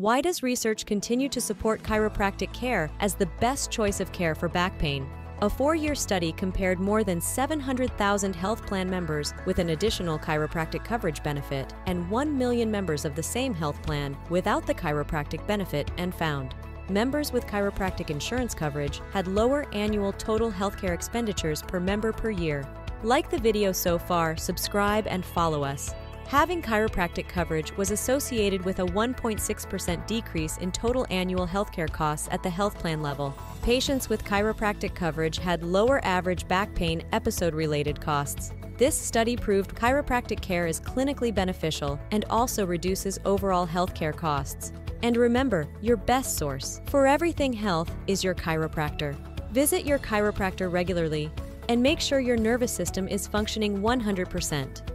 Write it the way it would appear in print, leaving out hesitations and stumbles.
Why does research continue to support chiropractic care as the best choice of care for back pain? A 4-year study compared more than 700,000 health plan members with an additional chiropractic coverage benefit and 1 million members of the same health plan without the chiropractic benefit and found members with chiropractic insurance coverage had lower annual total healthcare expenditures per member per year. Like the video so far, subscribe and follow us. Having chiropractic coverage was associated with a 1.6% decrease in total annual healthcare costs at the health plan level. Patients with chiropractic coverage had lower average back pain episode-related costs. This study proved chiropractic care is clinically beneficial and also reduces overall healthcare costs. And remember, your best source for everything health is your chiropractor. Visit your chiropractor regularly and make sure your nervous system is functioning 100%.